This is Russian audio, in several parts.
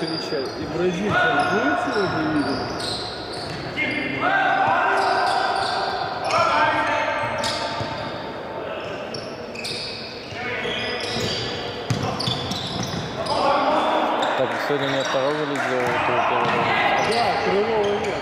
Ширича. И бразильцев будет сегодня виден? Так, сегодня нет второго лидера. Да, кривого нет.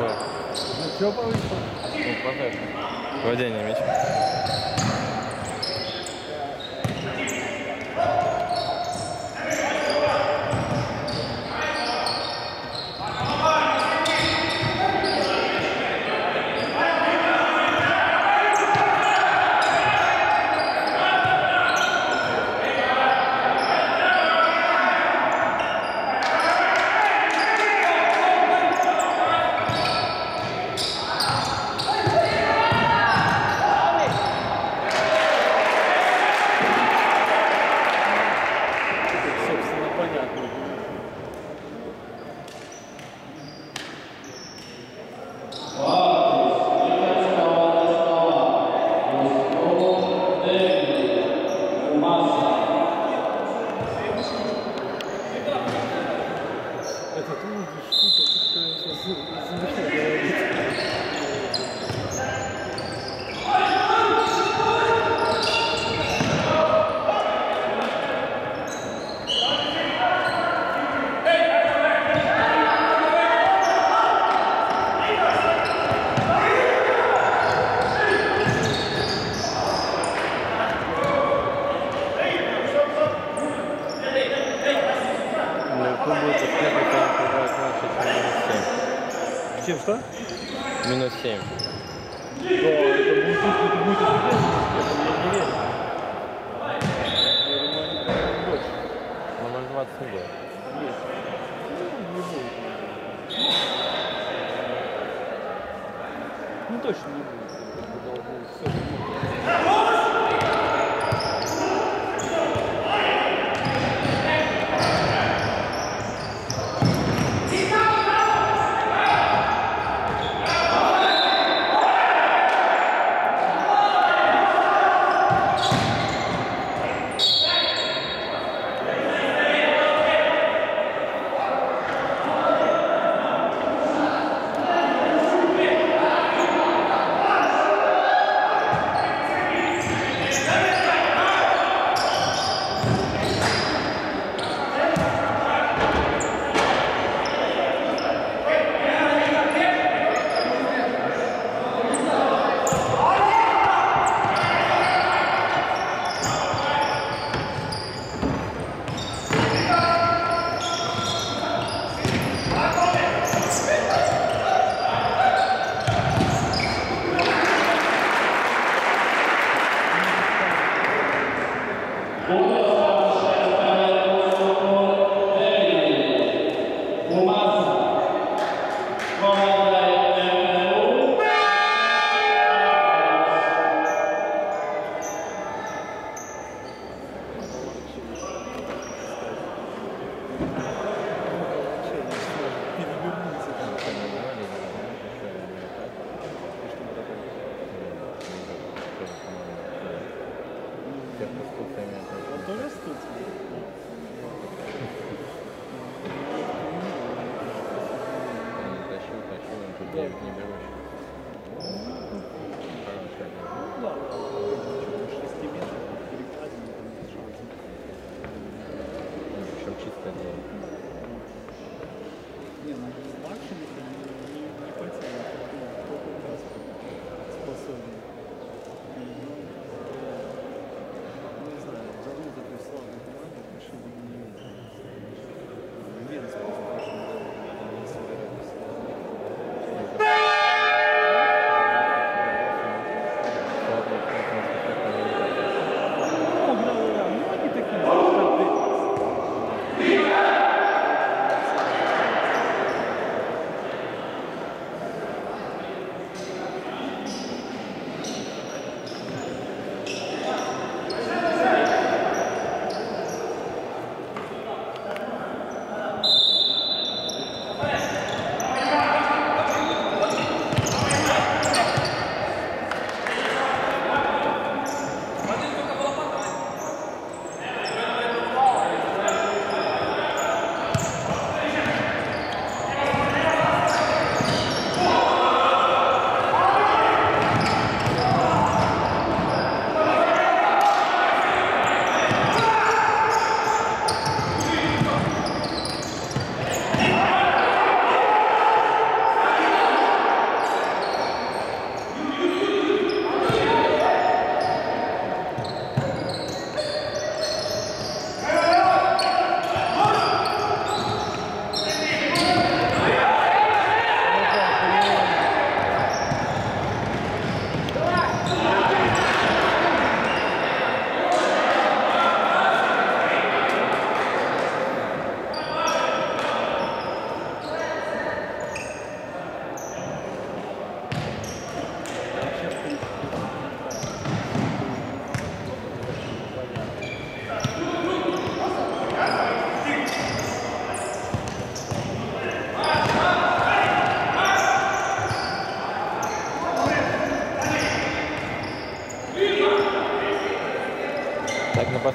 Что повышло? Владение мяча.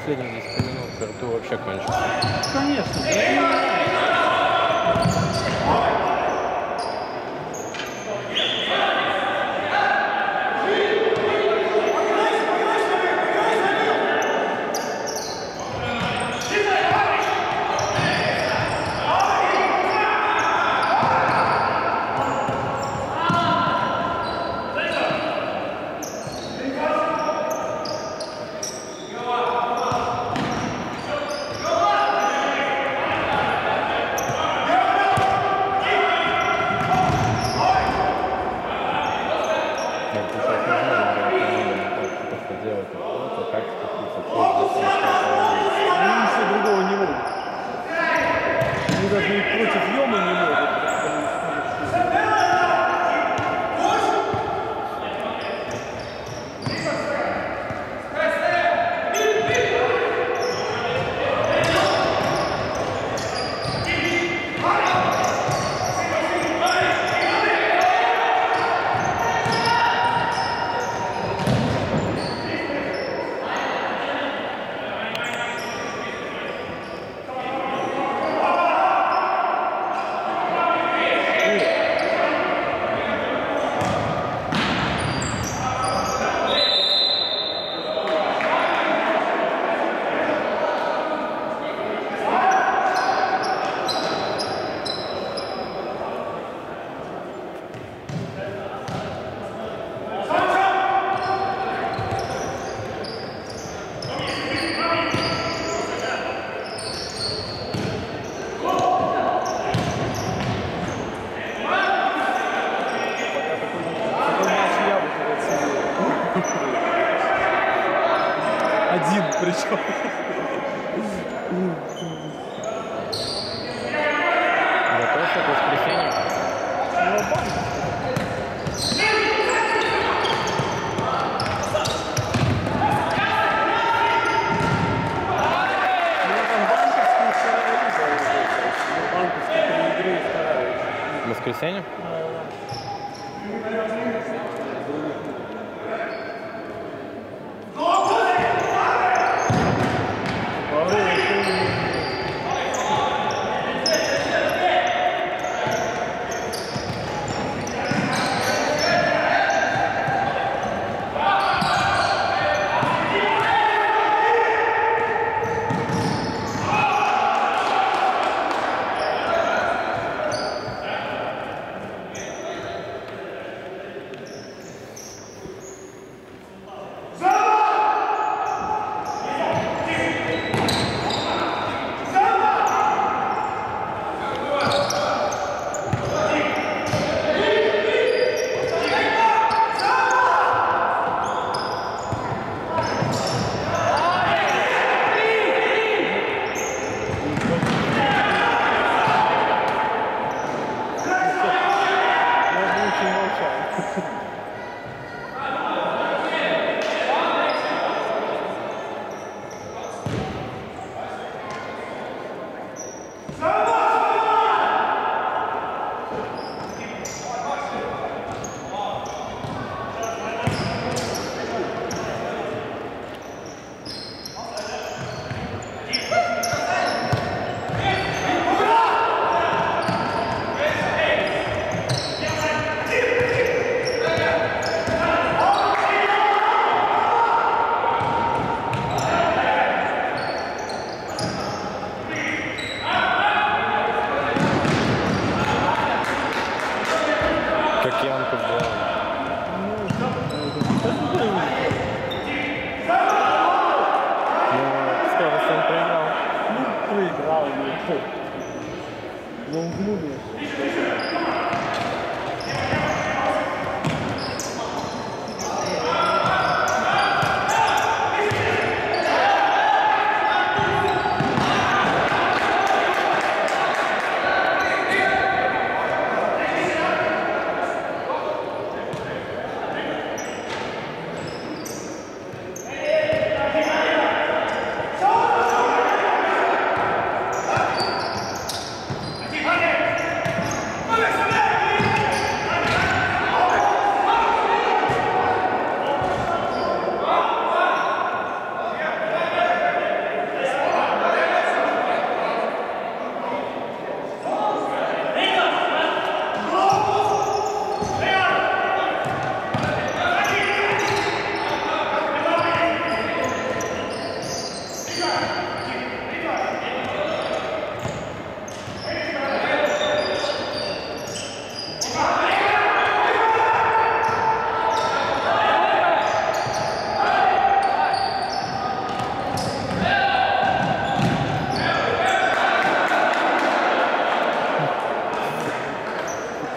последние 10 минут рту вообще кончится. Конечно. Причем. Готов к воскресенью. В воскресенье?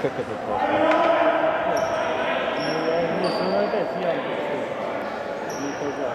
Как это просто? Ну, это съемка. Никогда.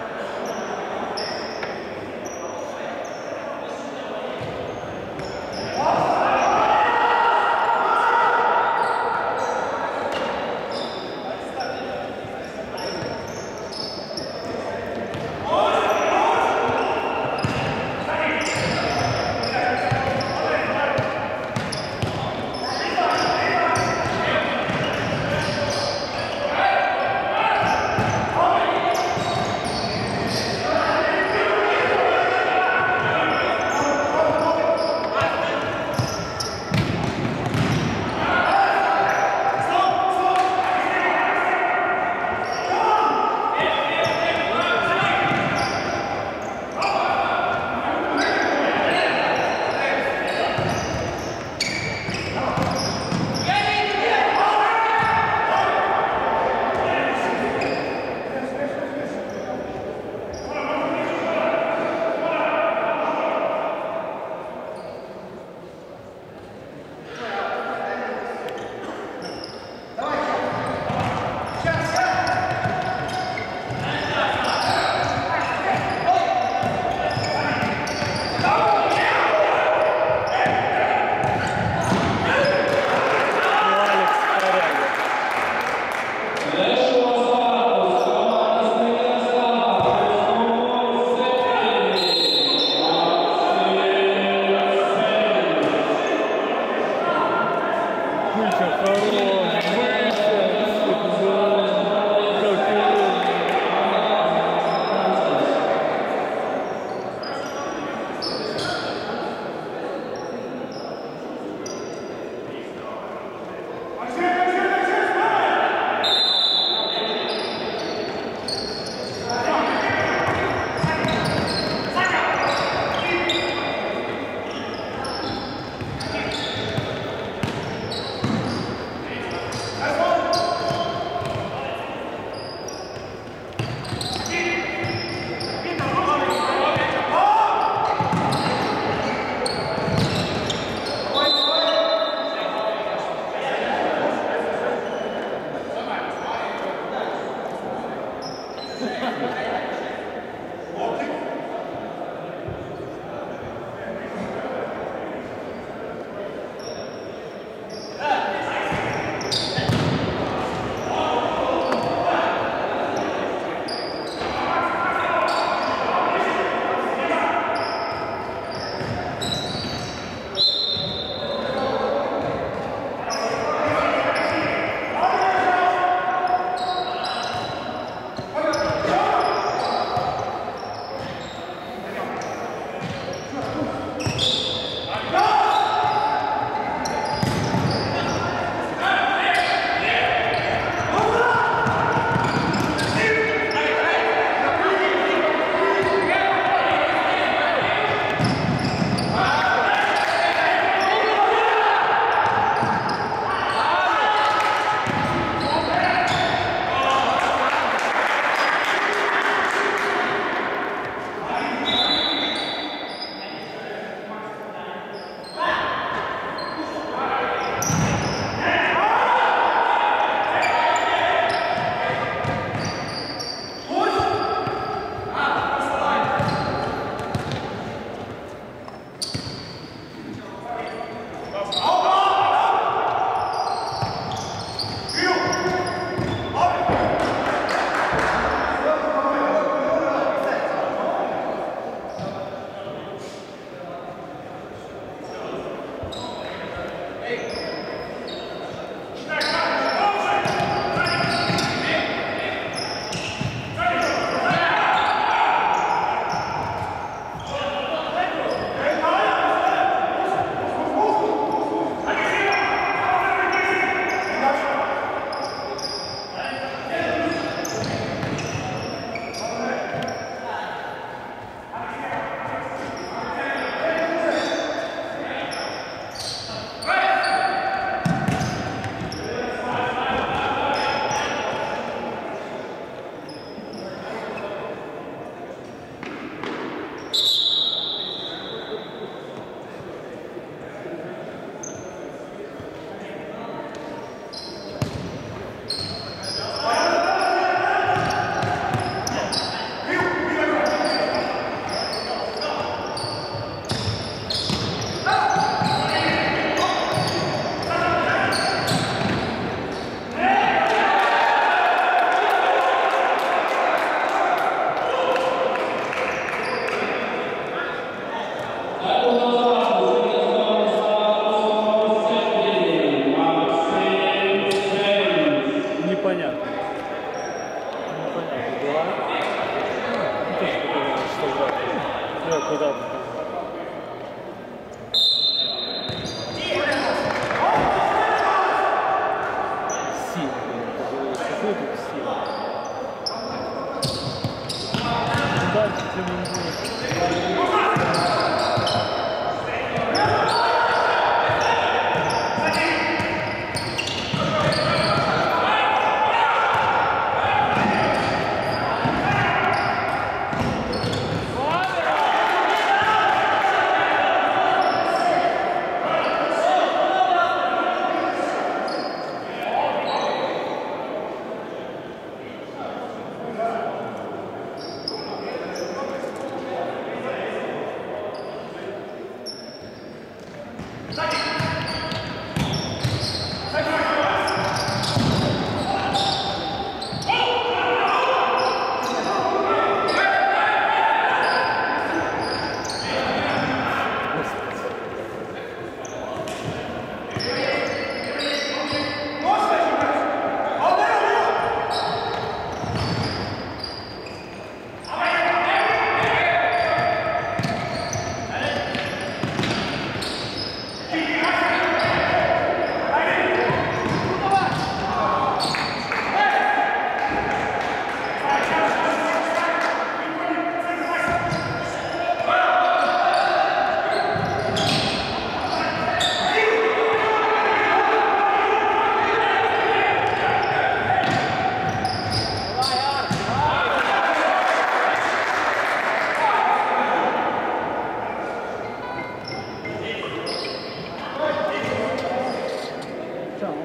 So, hello.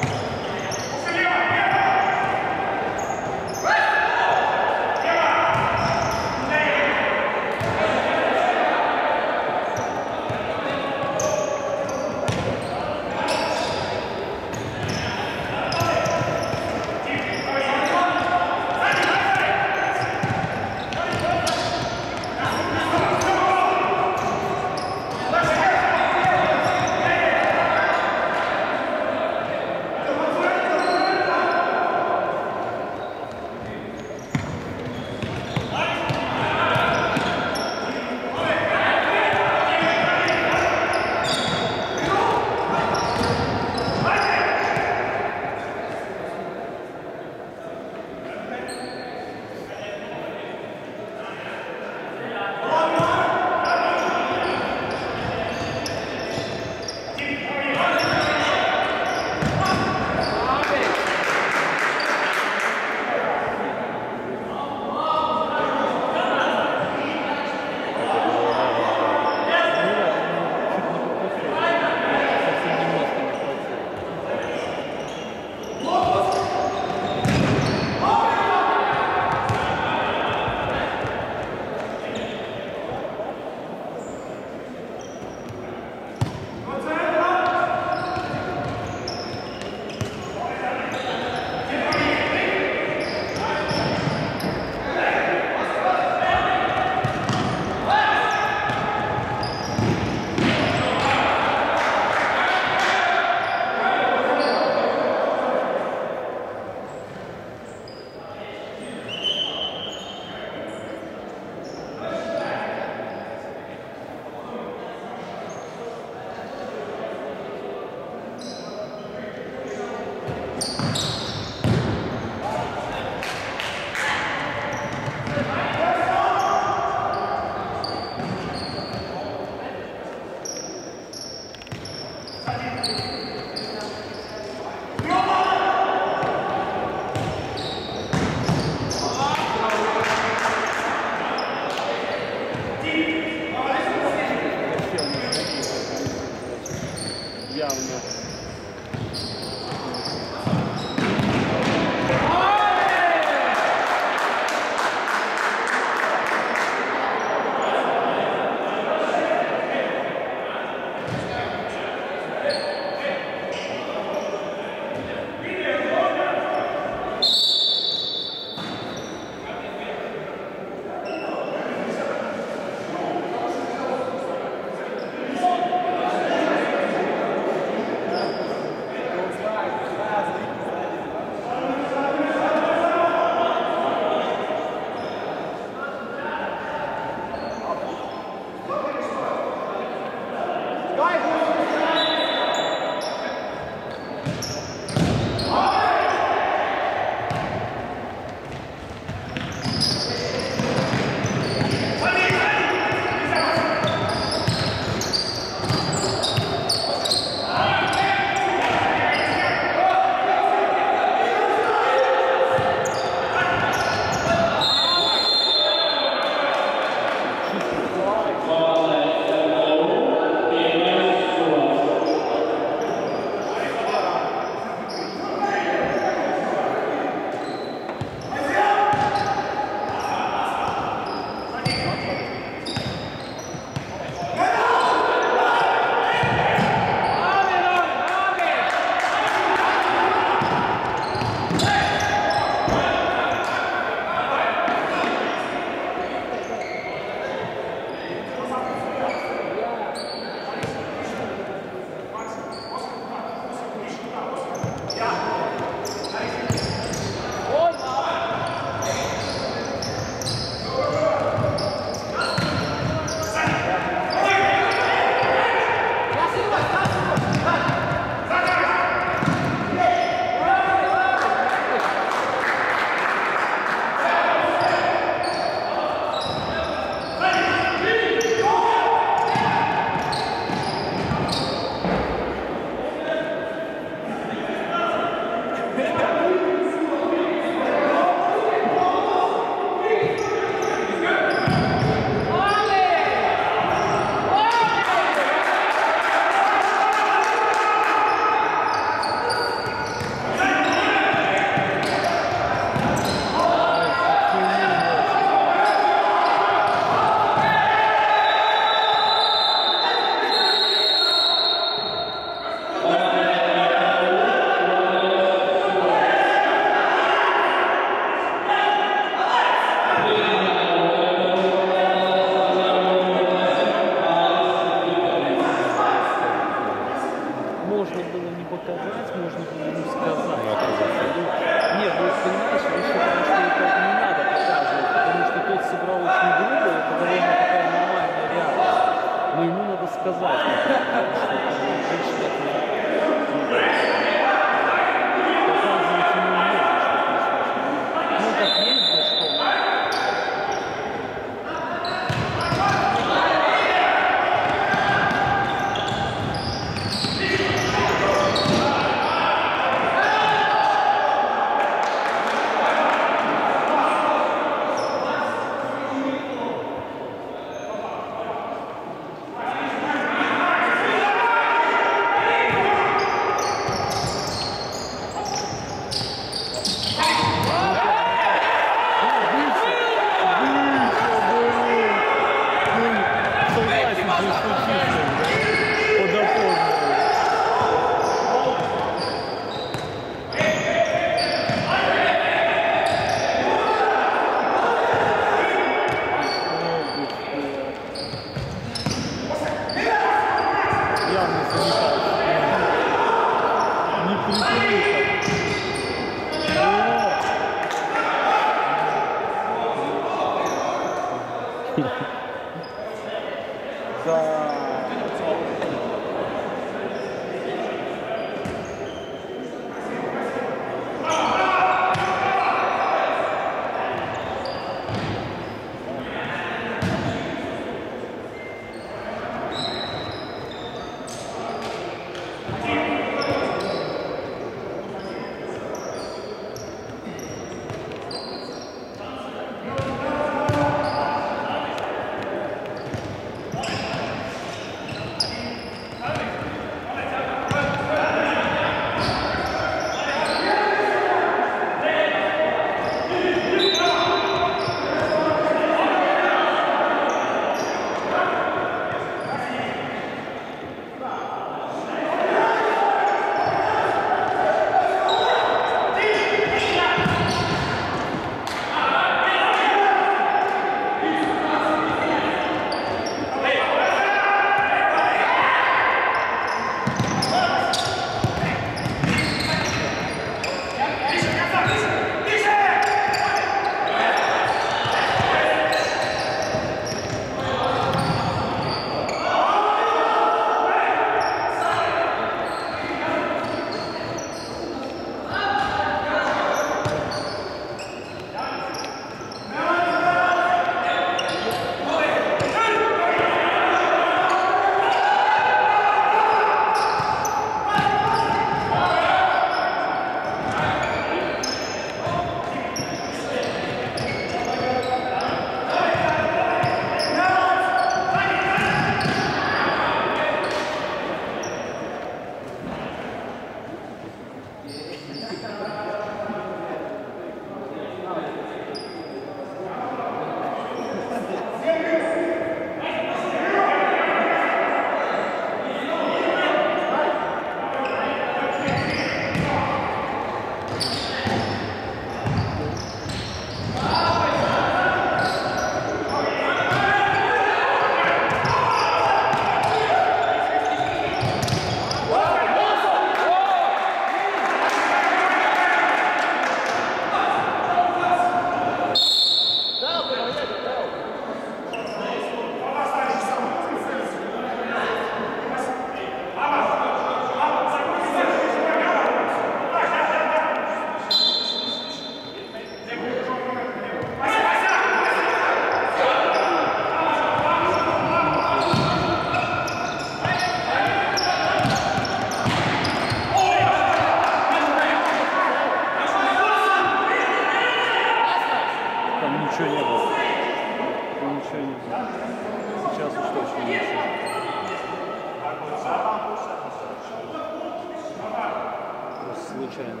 случайно.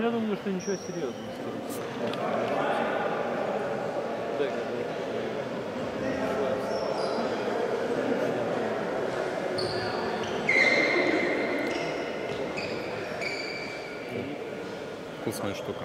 Я думаю, что ничего серьезного. Вкусная штука.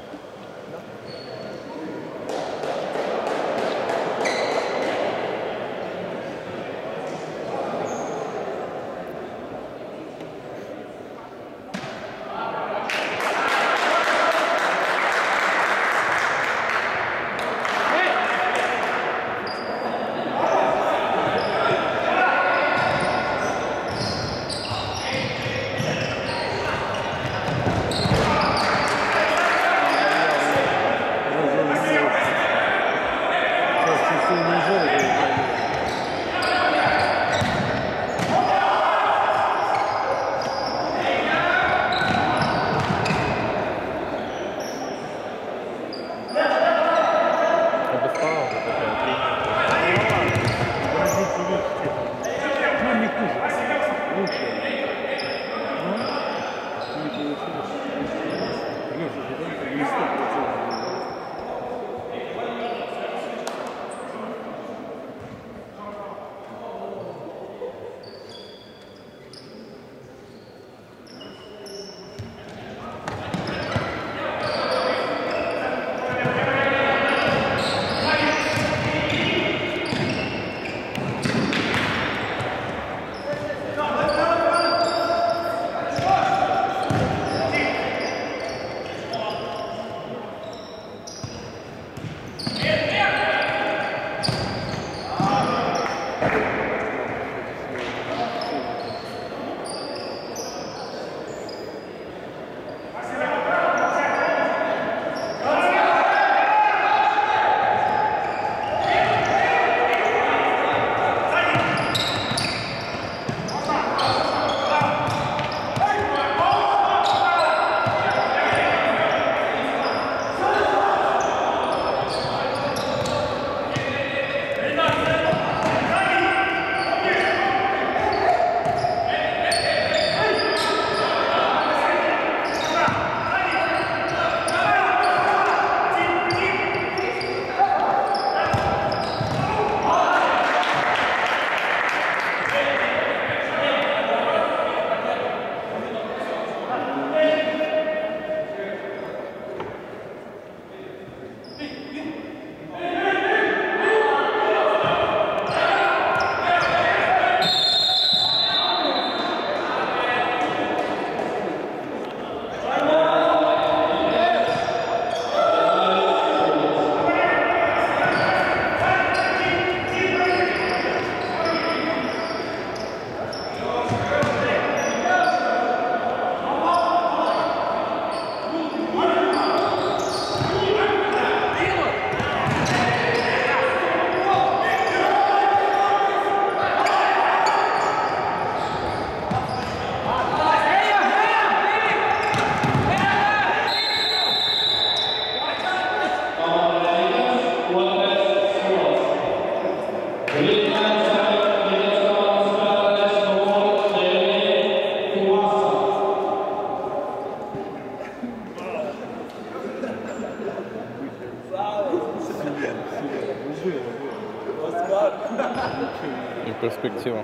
и перспектива.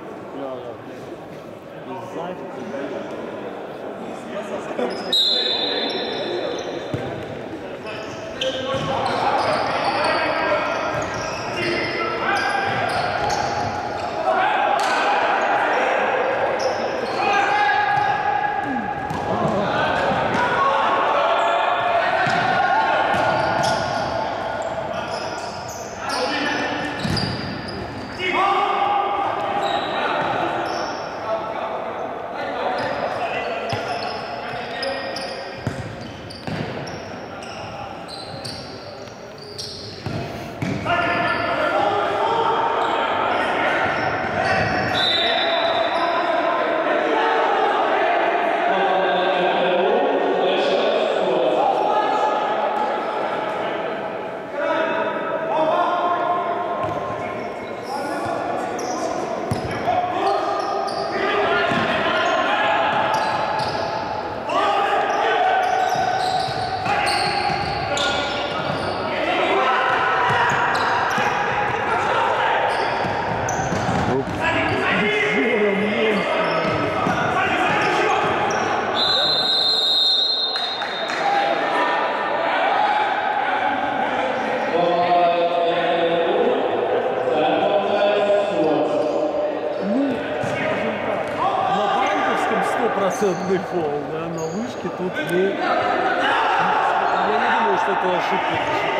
Стопроцентный фол, да, на вышке тут не... Я не думаю, что это ошибка.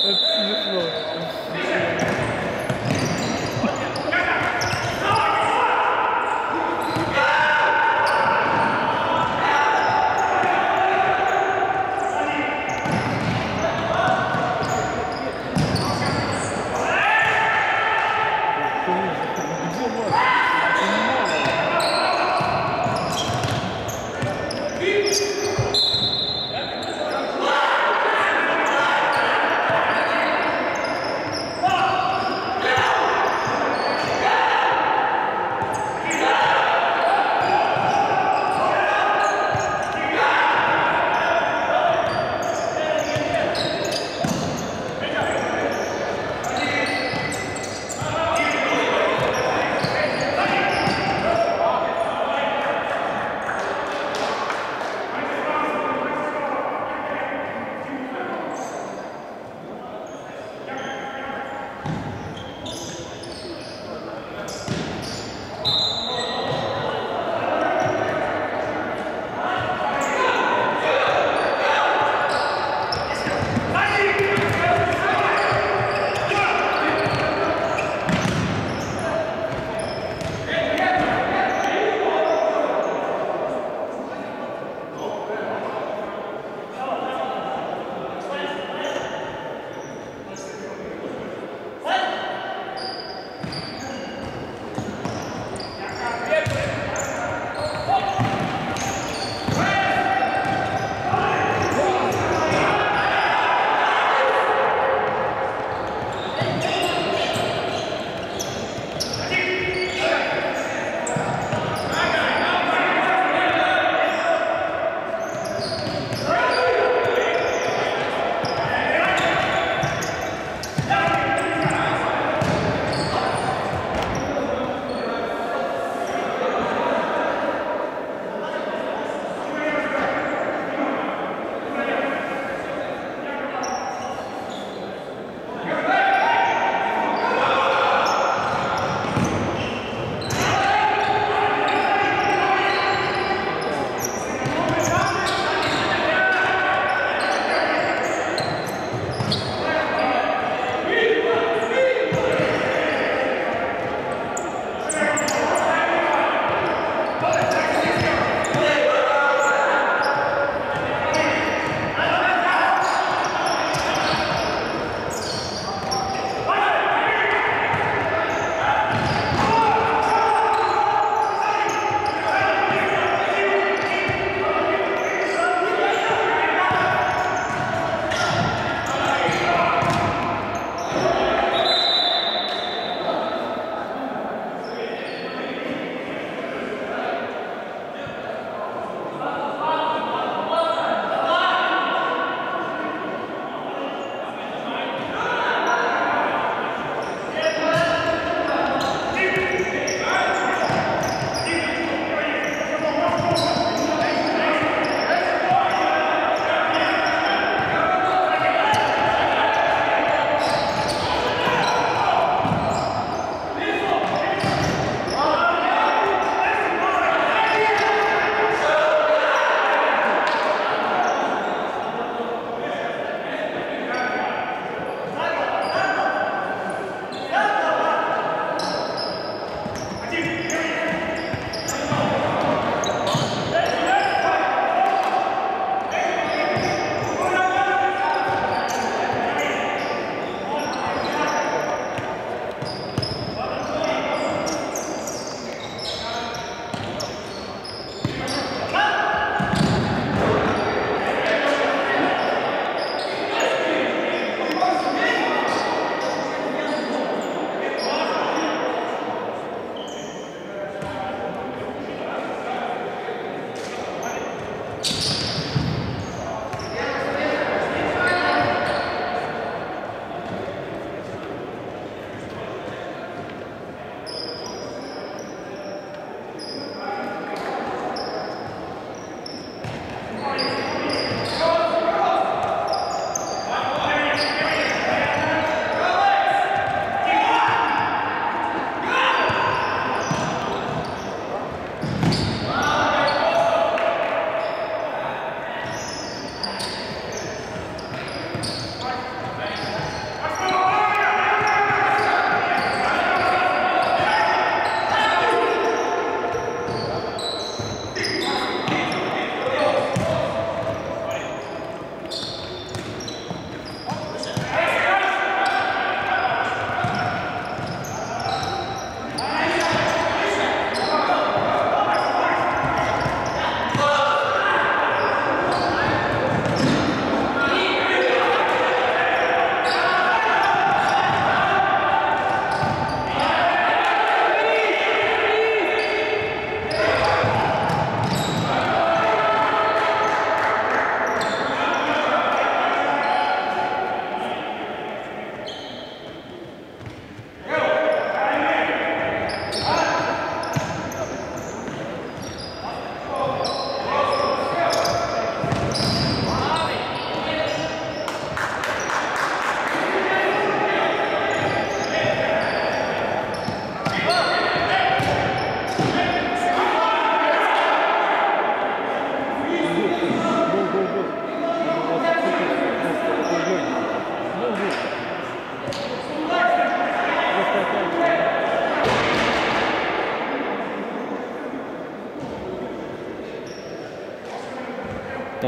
That's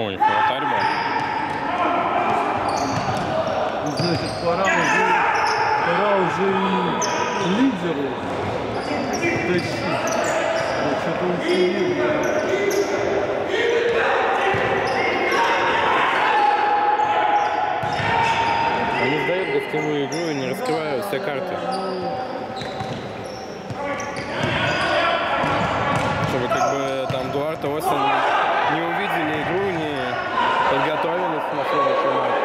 Что у них, вратарь был? Значит, пора уже и лидеру тащить. Что-то он сильный. Они сдают гостевую игру и не раскрывают все карты. Чтобы как бы там Дуарто Осин не увидели игру, не подготовились на следующий матч.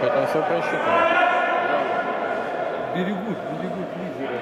Поэтому все просчитано. Берегут лидера.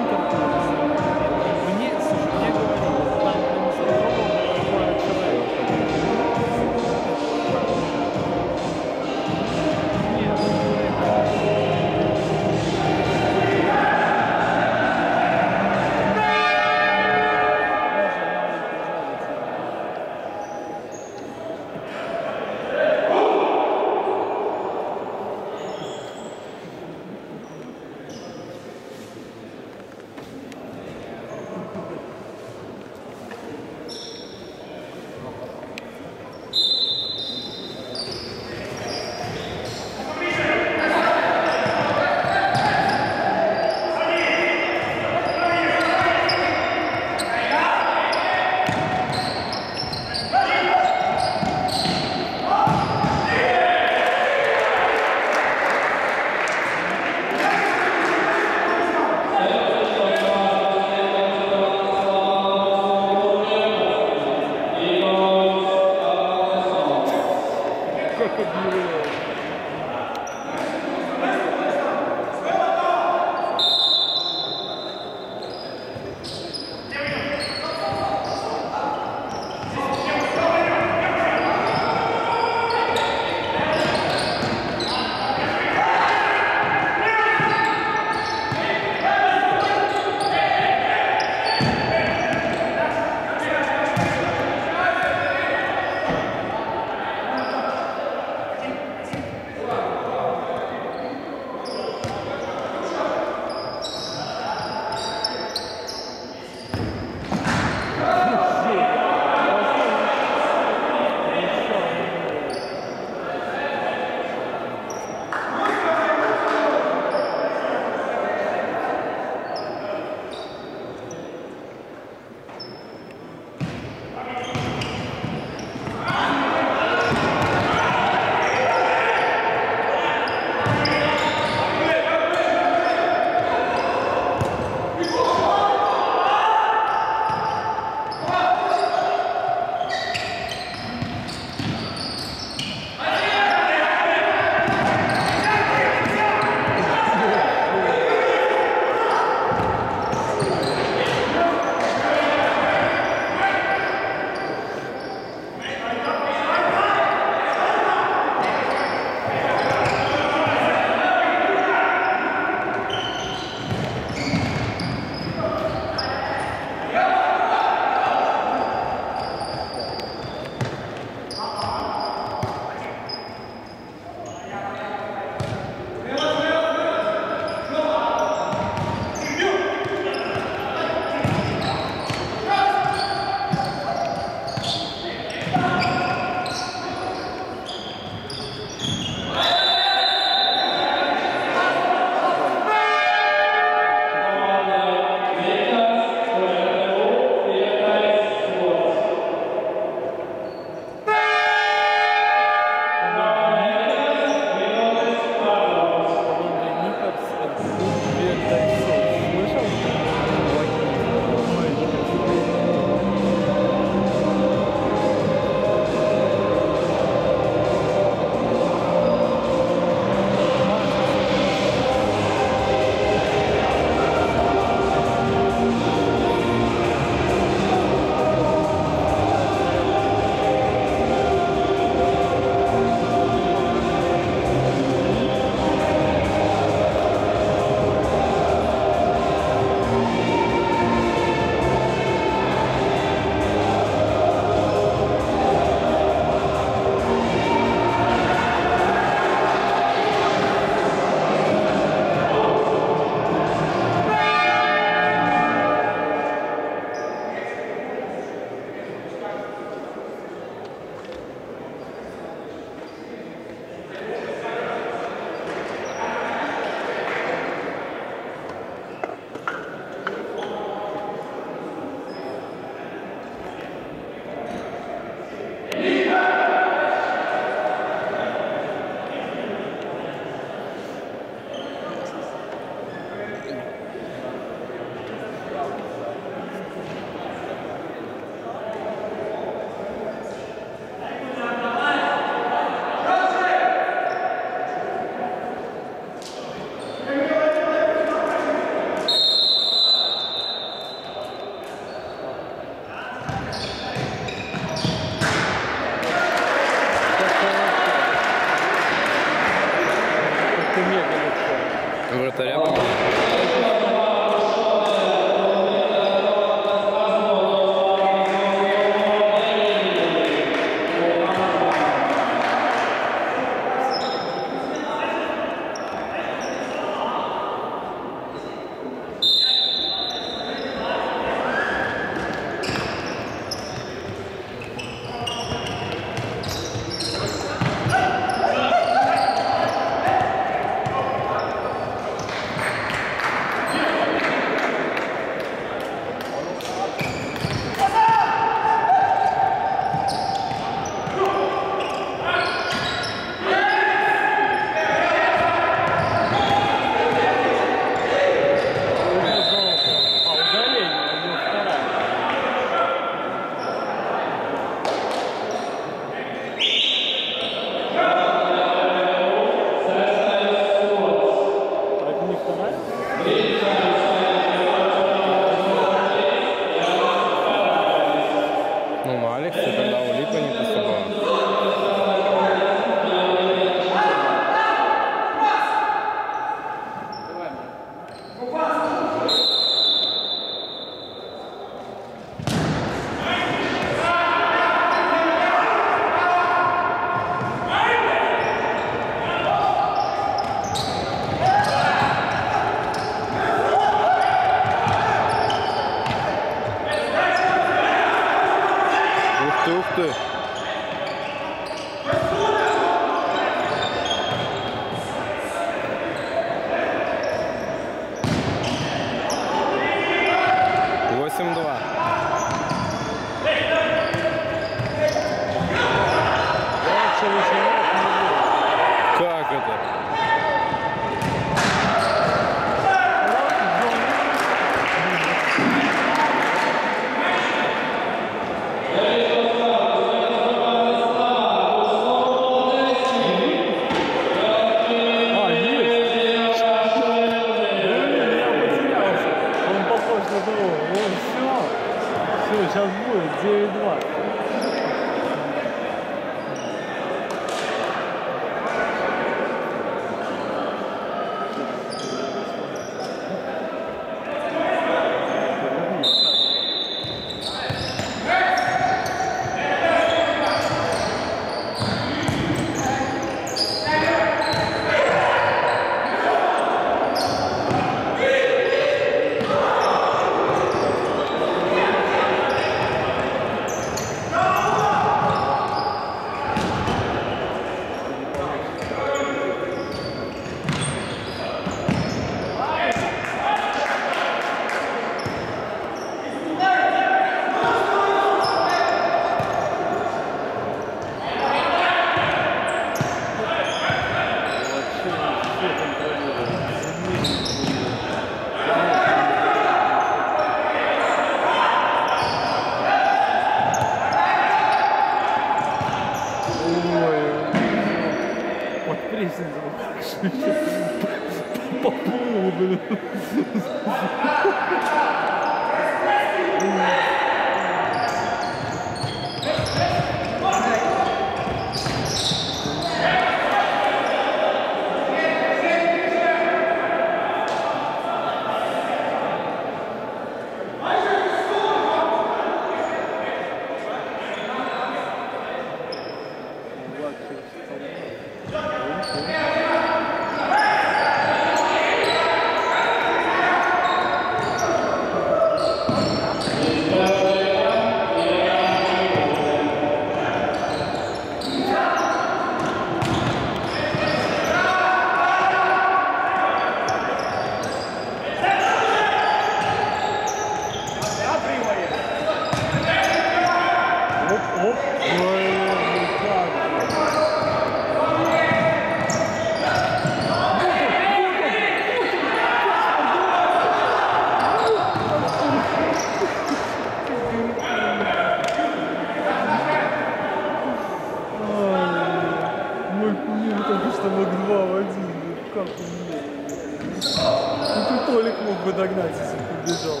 Толик мог бы догнать, если бы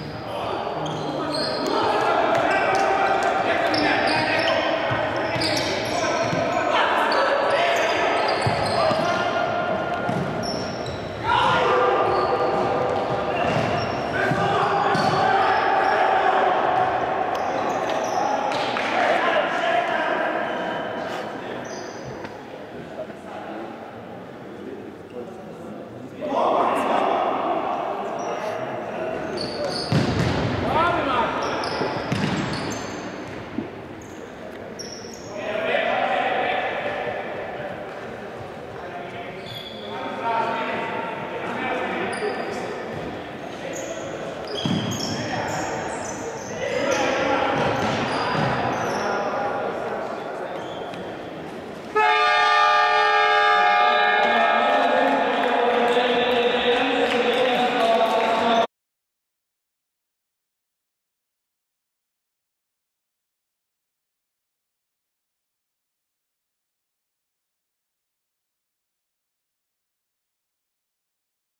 побежал.